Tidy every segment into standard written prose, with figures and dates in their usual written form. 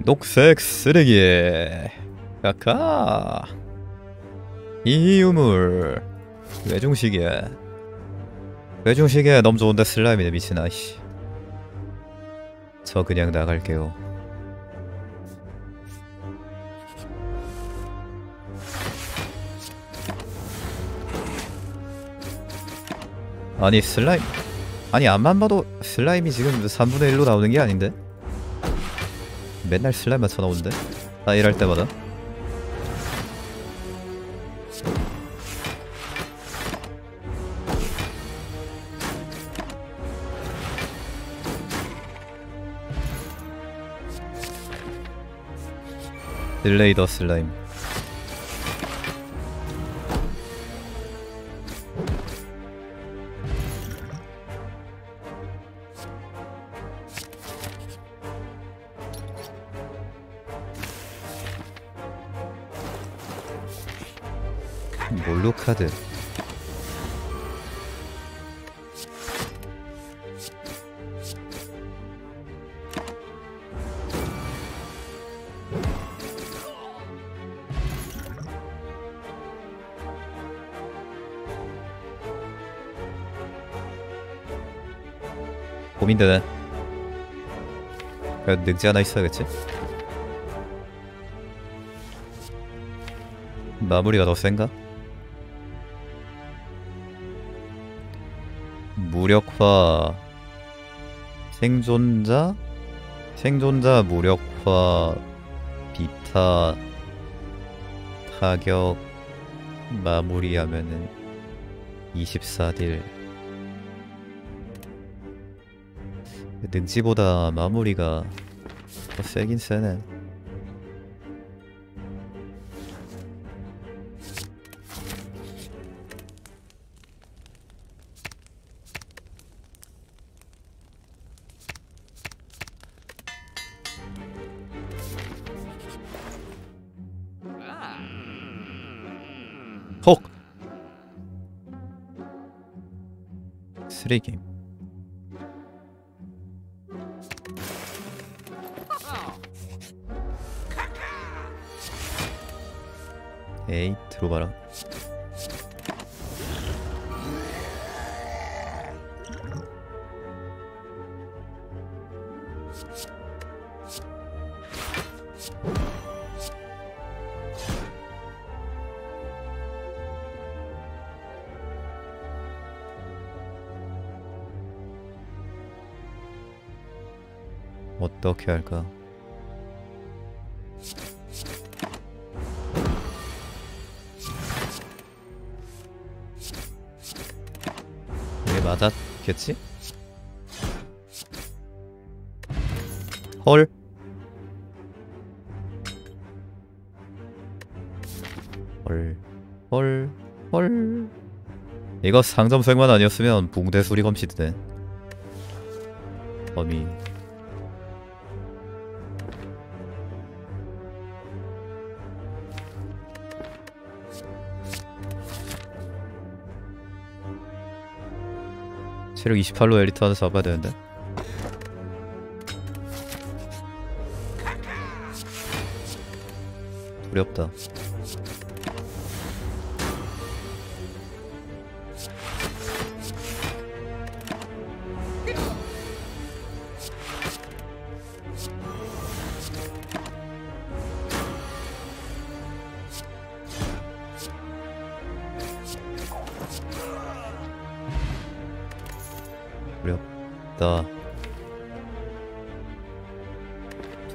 녹색 쓰레기. 카카. 이유물. 외중시계. 외중시계 너무 좋은데 슬라임이네. 미친아. 저 그냥 나갈게요. 아니 슬라임, 아니 안만 봐도 슬라임이 지금 3분의 1로 나오는 게 아닌데 맨날 슬라임만 쳐나오는데 나 일할 때마다. 딜레이 더 슬라임. 몰로 카드. 고민되네. 그래도 늑지 하나 있어야겠지? 마무리가 더 센가? 무력화. 생존자? 생존자 무력화. 비타. 타격. 마무리하면은 24딜. 능지보다 마무리가 더 세긴 세네. 혹! 쓰레기. 에이, 들어봐라. 어떻게 할까? 맞았겠지? 헐. 헐. 헐. 헐. 이거 상점색만 아니었으면 붕대수리 검시드네. 범위. 체력 28로 엘리트 하나 잡아야 되는데. 두렵다. 두렵다.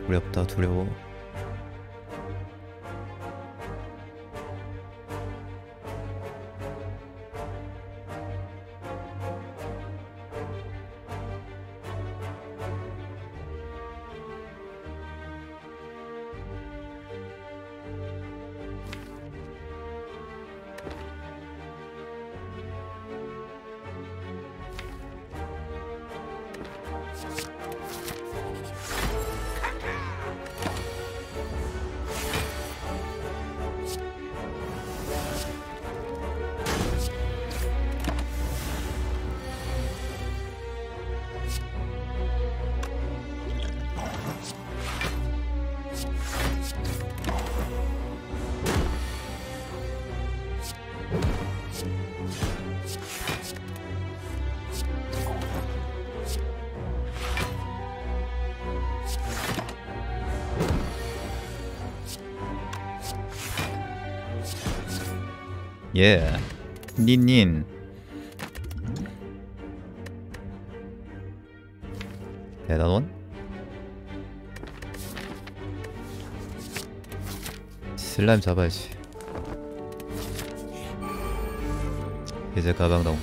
두렵다. 두려워. 예. 닌닌. 대단원? 슬라임 잡아야지. 이제 가방 나옴.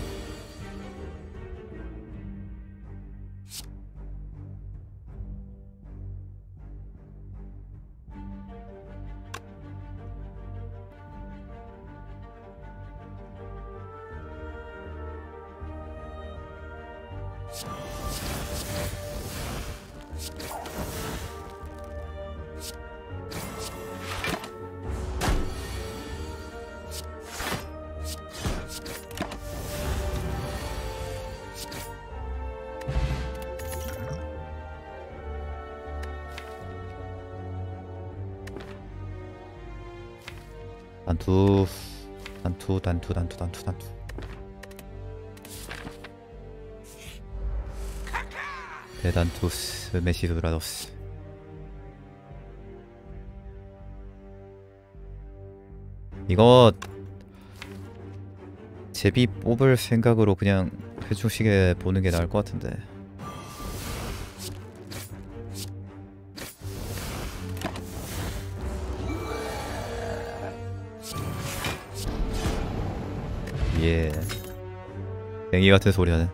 단투 단투 단투 단투 단투 단투 대단투스 메시드라도스. 이거 제비 뽑을 생각으로 그냥 회충시계 보는 게 나을 것 같은데. 예. 뱅이 같은 소리 하네.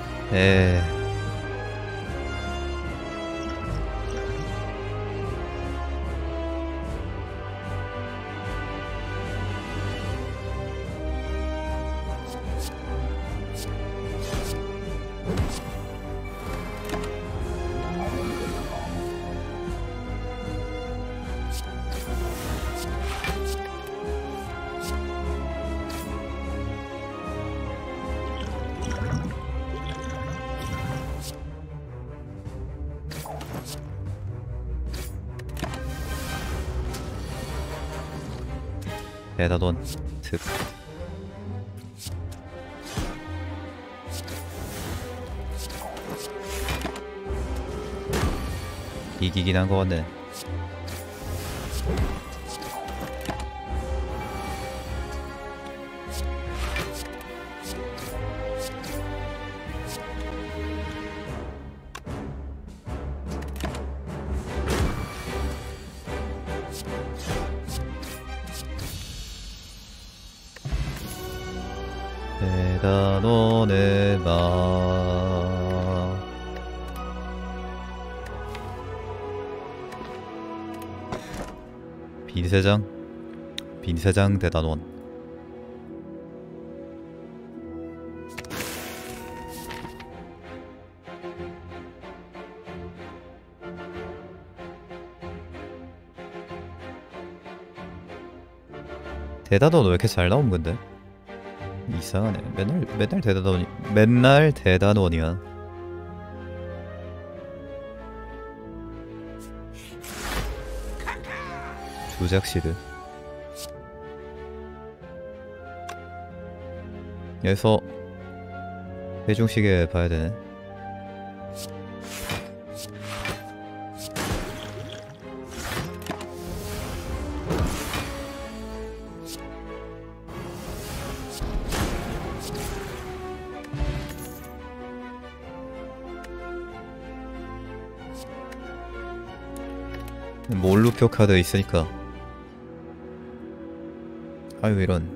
에. 대단원 특. 이기긴 한 거 같네. 대단원의 마. 빈세장? 빈세장 대단원. 대단원 왜 이렇게 잘 나온 건데? 이상하네. 맨날 대단원이 맨날 대단원이야. 조작시드. 여기서 회중시계 봐야 되네. 몰루표 카드 있으니까. 아유 이런.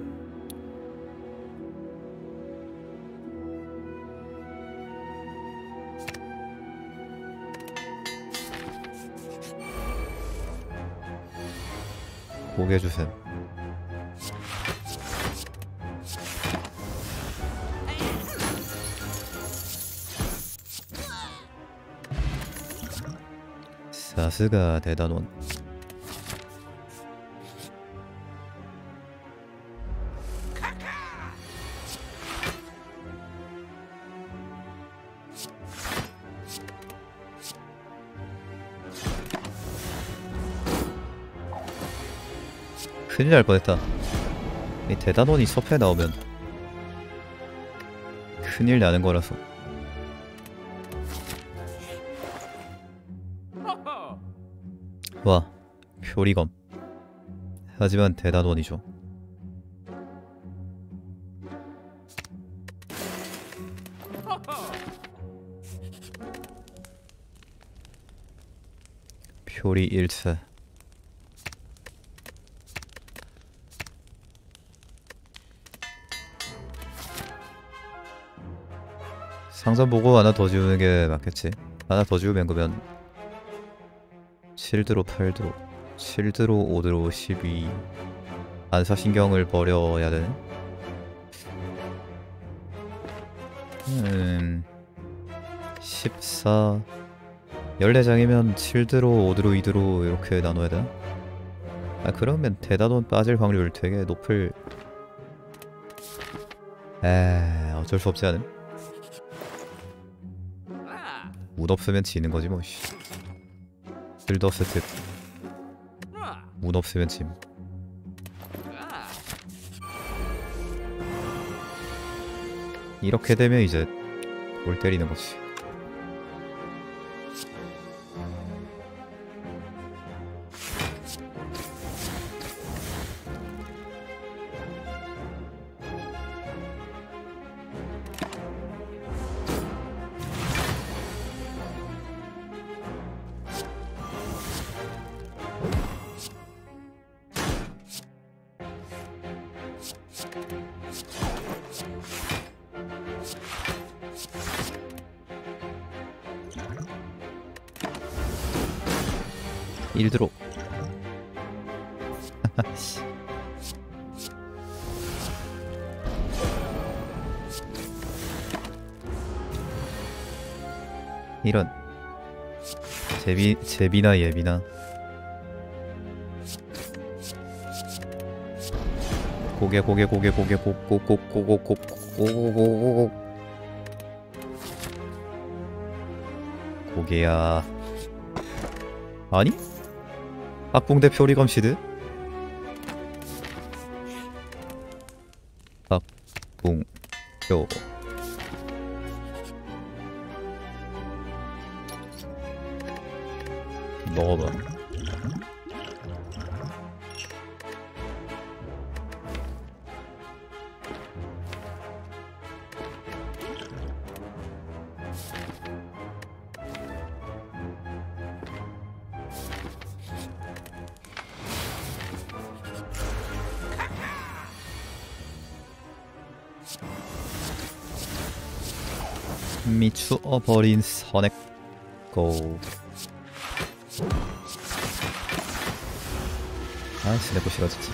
보게 해주셈. 사스가 대단원. 큰일 날 뻔했다. 이 대단원이 섭외 나오면 큰일 나는 거라서. 와, 표리검. 하지만 대단원이죠. 표리 1차. 상점 보고 하나 더 지우는 게 맞겠지? 하나 더 지우면 그러면 7드로 8드로 7드로 5드로 12 반사신경을 버려야 되네? 음... 14... 14장이면 7드로 5드로 2드로 이렇게 나눠야 되나? 아 그러면 대단원 빠질 확률 되게 높을... 어쩔 수 없지 않음? 운 없으면 지는 거지 뭐. 빌더스 팁. 운 없으면 짐. 이렇게 되면 이제 골 때리는 거지. 일드로. 이런 제비나 예비나 고개야. 아니? 박붕대 표리검 시드? 박붕 표 먹어봐. 미추어버린 선액 고. 아 스냅고 싫어졌지.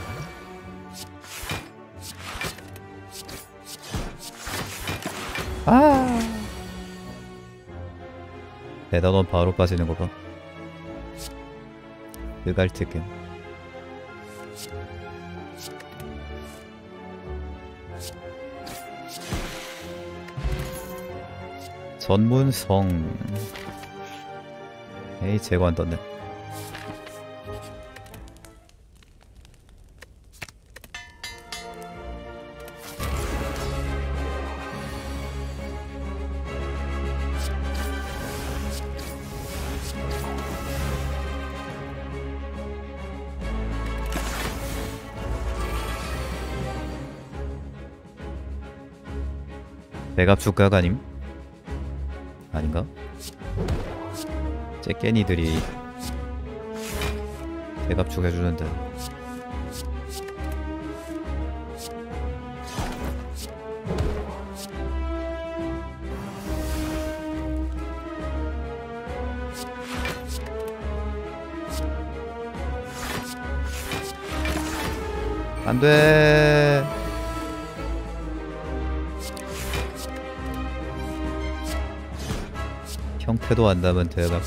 아 대단원 바로 빠지는 거 봐. 으갈뜨끔. 전문성. 에이 재고 안 떴네. 배갑주각 아님? 아닌가? 쟤깨니들이 대갑죽 해주는데. 안돼. 형태도 안다면 대박.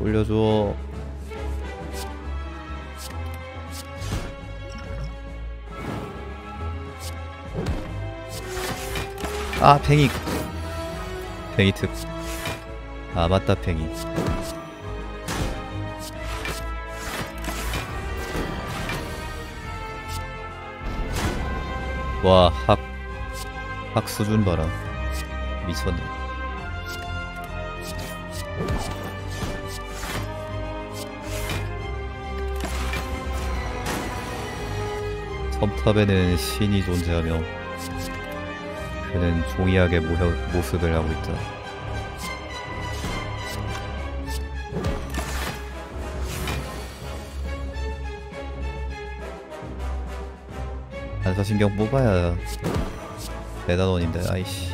올려줘. 아 팽이. 베이트. 아 맞다 팽이. 와 학 수준 봐라. 미쳤네. 섬탑에는 신이 존재하며 그는 종이학의 모습을 하고 있다. 반사신경 뽑아야 레다돈인데 아이씨.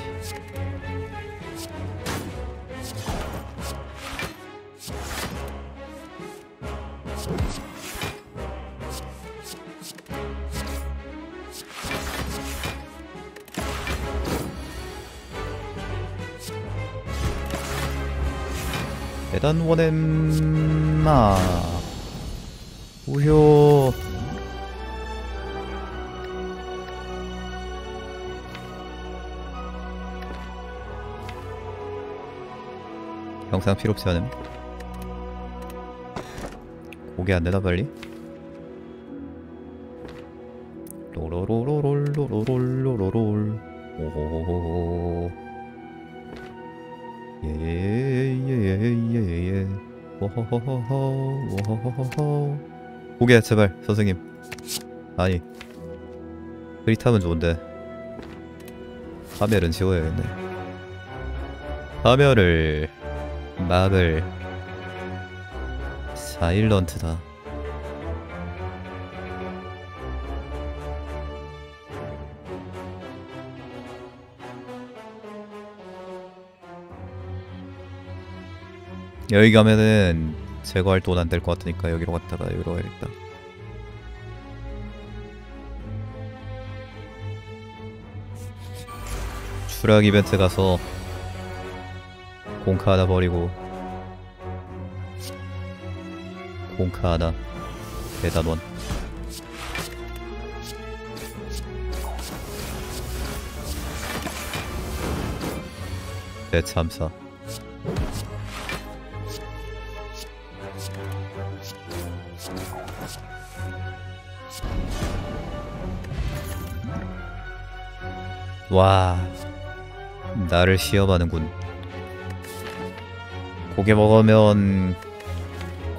대단 원엠마 우효 영상 필요없지 않음. 고개 안되나 빨리? 로로로로롤로로롤로롤 오호호호호 예예예예예예예 호호호호호 호호호호 고개 제발 선생님. 아니 흐릿하면 좋은데 파멸은 지워야겠네. 파멸을 마블 사일런트다. 여기 가면은 제거할 돈 안 될 것 같으니까 여기로 갔다가 여기로 가야겠다. 추락 이벤트 가서 공카 하나 버리고 공카 하나 대단원 대참사 와 나를 시험하는군. 고개 먹으면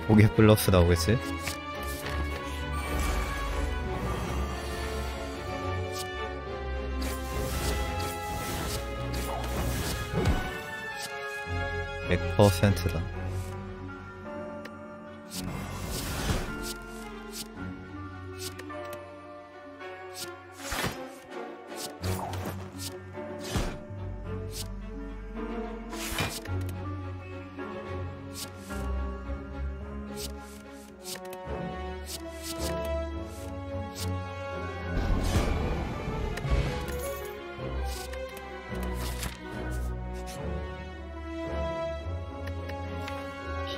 고개 플러스 나오겠지? 백 퍼센트다.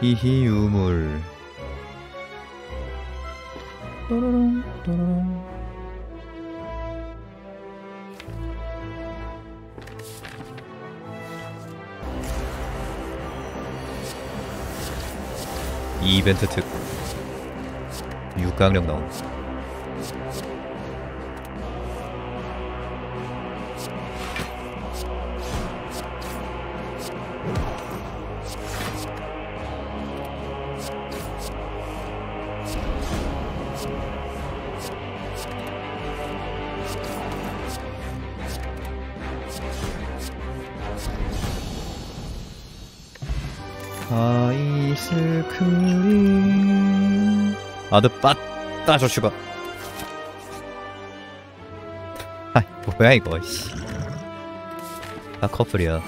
히히 유물 또로롱 또로롱 이 이벤트 특 6강령 나옴. 아이스크림 아드 빠따 조슈가. 아 뭐야 이거 씨. 다 커플이야.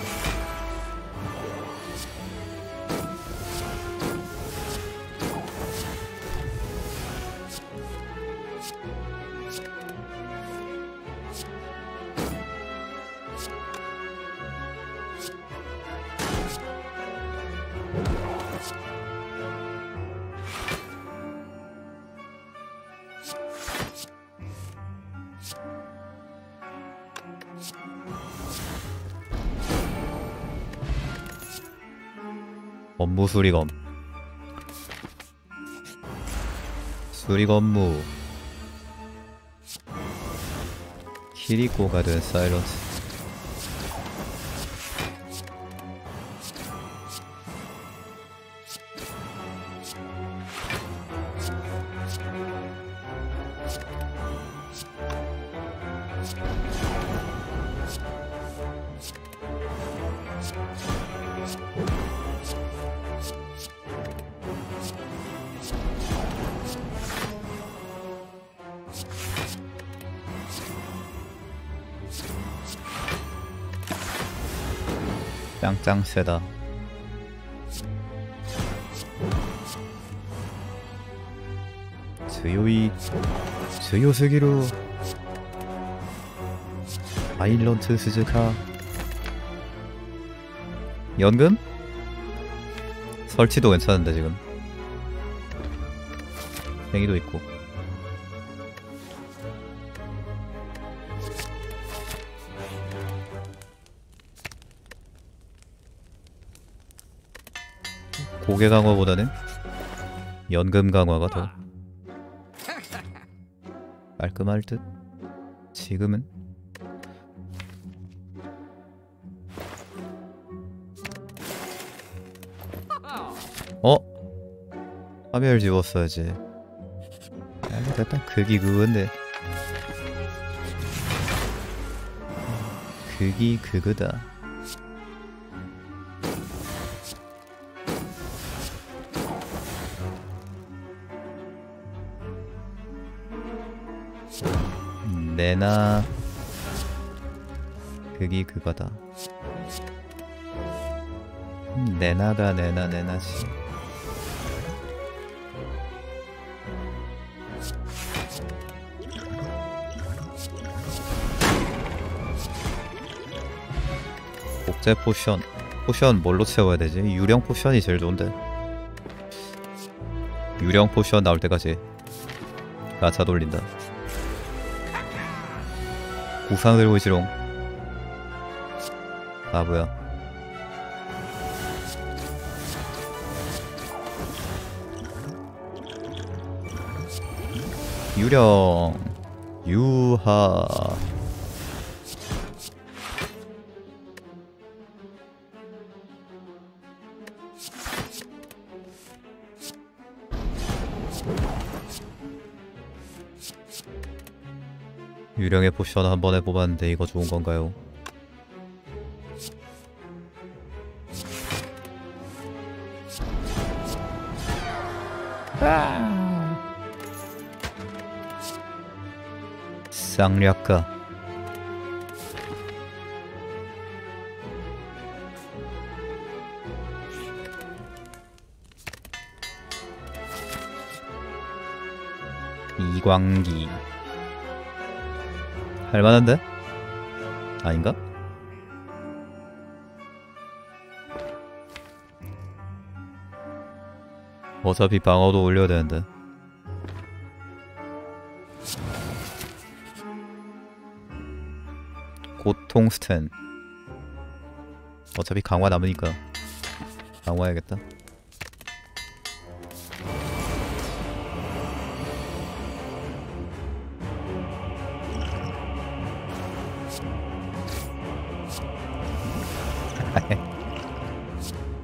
업무 수리검. 수리검무. 키리코가 된 사일런트. 짱짱 세다.強すぎる 사일런트 스즈카. 연금? 설치도 괜찮은데 지금 행위도 있고. 고개 강화보다는 연금 강화가 더 깔끔할 듯. 지금은 파멸 지웠어야지. 아, 됐다. 극이 그건데. 극이 그거다. 내나 극이 그거다. 내나가 내나지. 복제 포션. 포션 뭘로 채워야 되지? 유령 포션이 제일 좋은데. 유령 포션 나올 때까지 가차 돌린다. 구상 들고 있지롱. 아 뭐야. 유령. 유하. 유령의 포션 한 번에 뽑았는데 이거 좋은 건가요? 쌍략가. 이광기. 할만한데? 아닌가? 어차피 방어도 올려야 되는데. 고통 스탠. 어차피 강화 남으니까 강화해야겠다.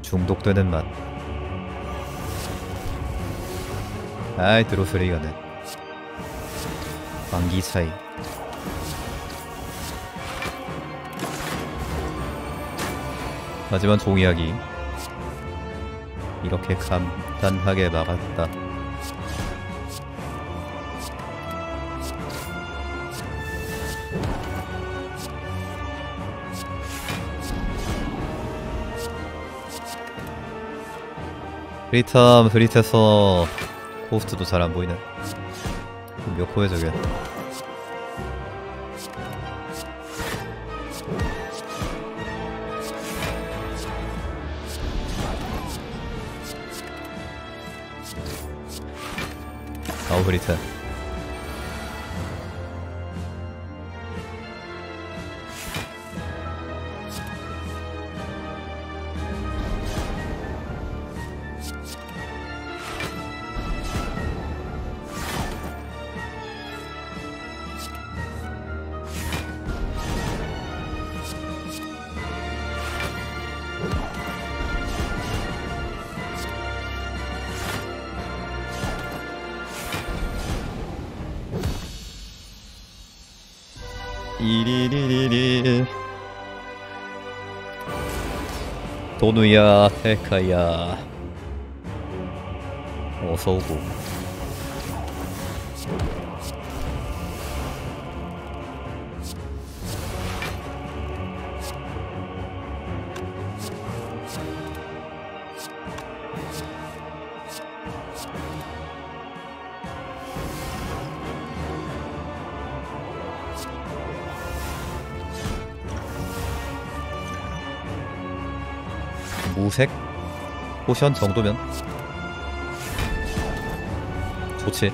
중독되는 맛. 아이 드로스리가네. 광기 차이. 하지만 종이학이 이렇게 간단하게 막았다. 프리탐. 프리테서 코스트도 잘 안보이네. 몇 코에 저게. 아우 프리테. 리리리리리 도누야 테카야 어서오고. 무색 포션 정도면 좋지.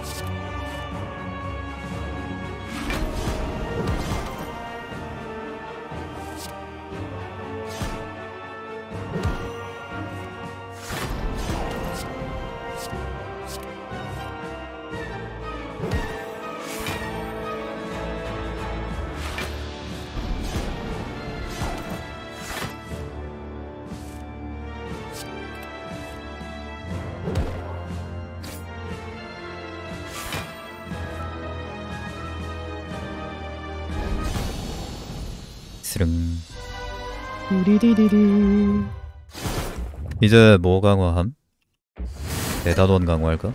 이제 뭐 강화함? 대단원 강화할까?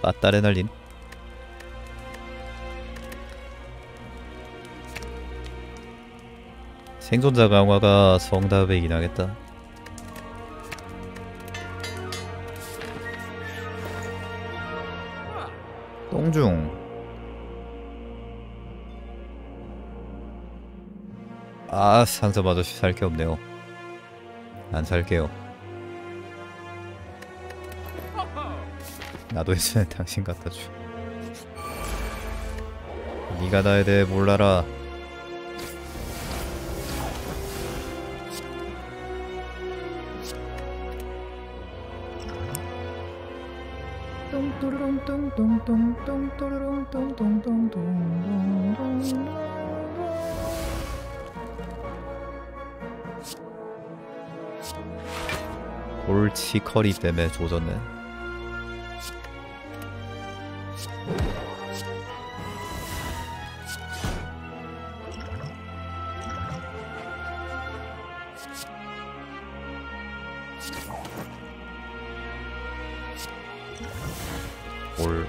빠따레 날린 생존자 강화가 성답이긴 하겠다. 똥중 아 상점 아저씨 살게 없네요. 안 살게요. 나도 이제 당신 갖다줘. 니가 나에 대해 몰라라. 골치 커리 때문에 조졌네. 골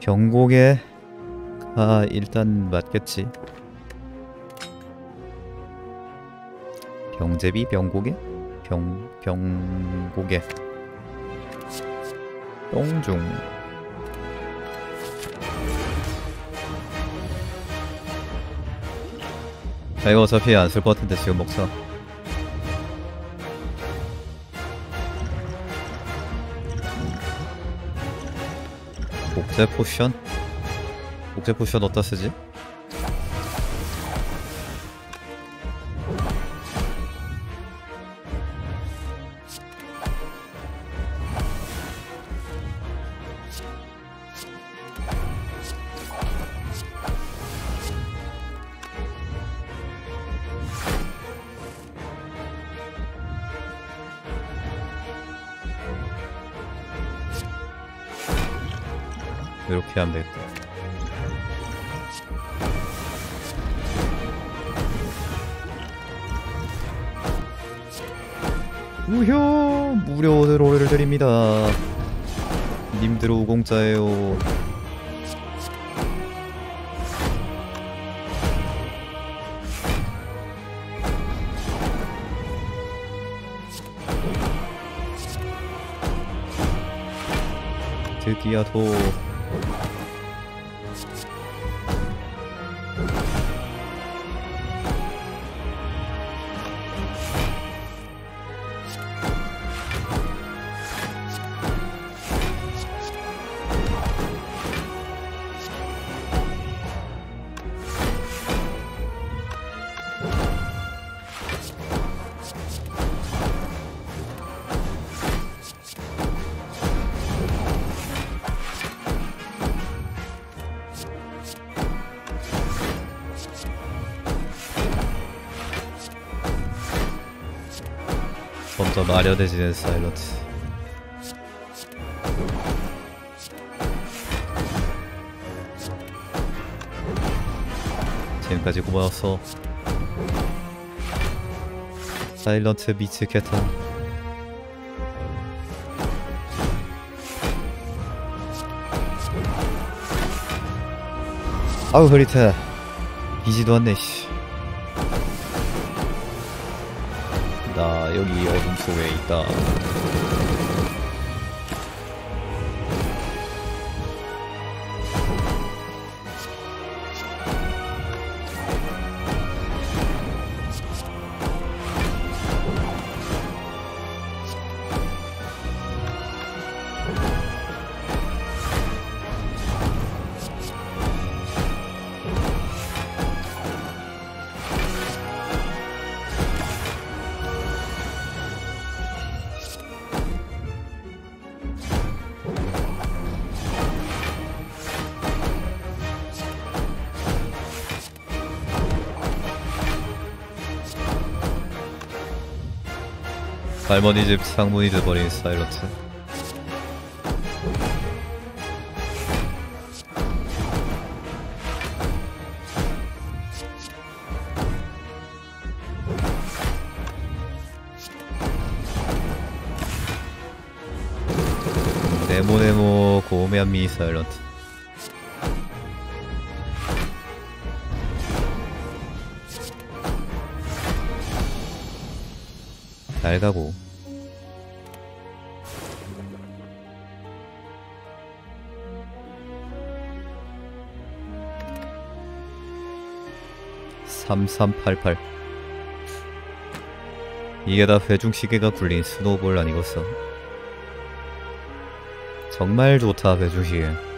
경고에 아 일단 맞겠지. 병제비 병고개 병고개 똥중 자 이거 어차피 안 쓸 것 같은데 지금 먹자. 복제포션? 복제포션 어디다 쓰지? 이렇게 하면 되겠다. 우효! 무료 드로우를 드립니다. 님 드로우 공짜예요. 드디어 도 점점 더 마련해지는 사일런트. 지금까지 고마웠어. 사일런트 미치겠다. 아우 흐릿해. 이지도 않네 씨. 나 여기 어둠 속에 있다. 할머니 집 창문이 돼버린 사일런트. 네모네모 고메한미 사일런트. 잘 가고. (3388) 이게 다 회중시계가 굴린 스노우볼 아니겠어? 정말 좋다 회중시계.